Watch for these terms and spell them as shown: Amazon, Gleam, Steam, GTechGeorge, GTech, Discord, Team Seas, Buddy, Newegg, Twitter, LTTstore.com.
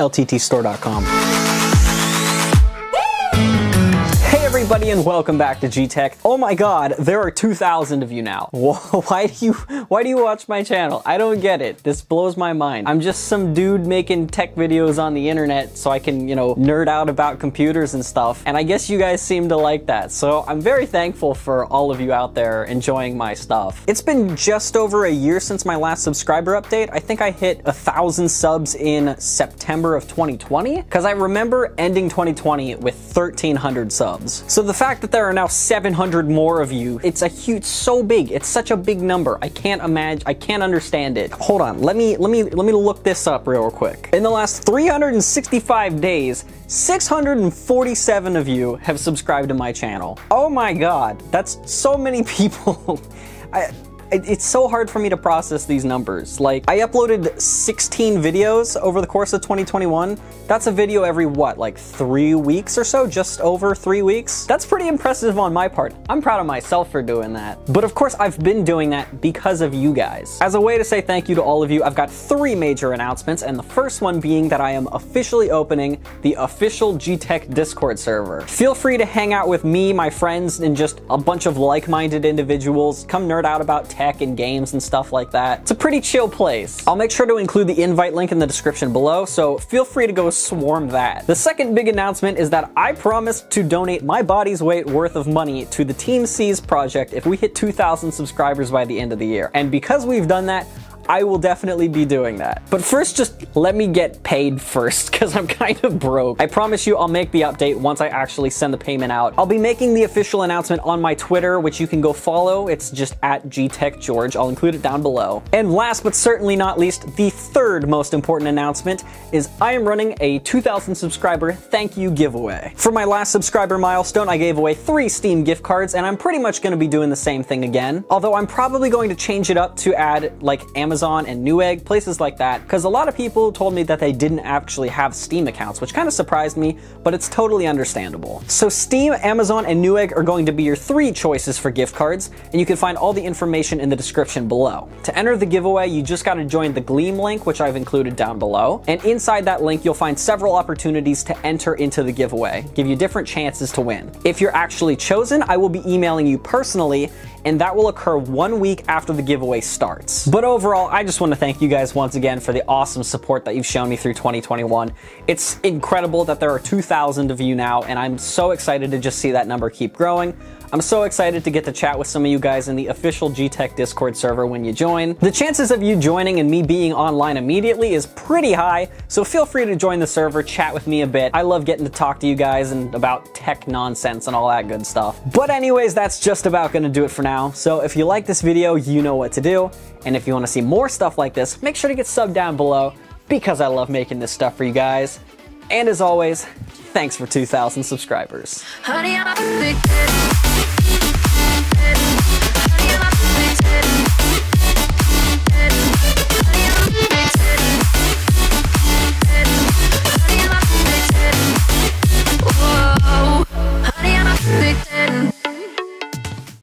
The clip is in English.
LTTstore.com. Hey everybody, and welcome back to GTech. Oh my God, there are 2,000 of you now. Why do you watch my channel? I don't get it. This blows my mind. I'm just some dude making tech videos on the internet so I can, you know, nerd out about computers and stuff. And I guess you guys seem to like that. So I'm very thankful for all of you out there enjoying my stuff. It's been just over a year since my last subscriber update. I think I hit 1,000 subs in September of 2020, because I remember ending 2020 with 1,300 subs. So the fact that there are now 700 more of you, it's a huge, so big. It's such a big number. I can't imagine. I can't understand it. Hold on. Let me look this up real quick. In the last 365 days, 647 of you have subscribed to my channel. Oh my God. That's so many people. It's so hard for me to process these numbers. Like, I uploaded 16 videos over the course of 2021. That's a video every, what, like 3 weeks or so? Just over 3 weeks? That's pretty impressive on my part. I'm proud of myself for doing that. But of course, I've been doing that because of you guys. As a way to say thank you to all of you, I've got 3 major announcements, and the first one being that I am officially opening the official GTech Discord server. Feel free to hang out with me, my friends, and just a bunch of like-minded individuals. Come nerd out about tech and games and stuff like that. It's a pretty chill place. I'll make sure to include the invite link in the description below, so feel free to go swarm that. The second big announcement is that I promised to donate my body's weight worth of money to the Team Seas project if we hit 2,000 subscribers by the end of the year. And because we've done that, I will definitely be doing that. But first, just let me get paid first, because I'm kind of broke. I promise you I'll make the update once I actually send the payment out. I'll be making the official announcement on my Twitter, which you can go follow. It's just at GTechGeorge. I'll include it down below. And last but certainly not least, the third most important announcement is I am running a 2,000 subscriber thank you giveaway. For my last subscriber milestone, I gave away 3 Steam gift cards, and I'm pretty much going to be doing the same thing again. Although I'm probably going to change it up to add like Amazon and Newegg, places like that, because a lot of people told me that they didn't actually have Steam accounts, which kind of surprised me, but it's totally understandable. So Steam, Amazon, and Newegg are going to be your 3 choices for gift cards, and you can find all the information in the description below. To enter the giveaway, you just got to join the Gleam link, which I've included down below, and inside that link you'll find several opportunities to enter into the giveaway, give you different chances to win. If you're actually chosen, I will be emailing you personally, and that will occur 1 week after the giveaway starts. But overall, I just want to thank you guys once again for the awesome support that you've shown me through 2021. It's incredible that there are 2,000 of you now, and I'm so excited to just see that number keep growing. I'm so excited to get to chat with some of you guys in the official GTech Discord server when you join. The chances of you joining and me being online immediately is pretty high, so feel free to join the server, chat with me a bit. I love getting to talk to you guys and about tech nonsense and all that good stuff. But anyways, that's just about gonna do it for now. So if you like this video, you know what to do. And if you wanna see more stuff like this, make sure to get subbed down below, because I love making this stuff for you guys. And as always, thanks for 2,000 subscribers. Honey,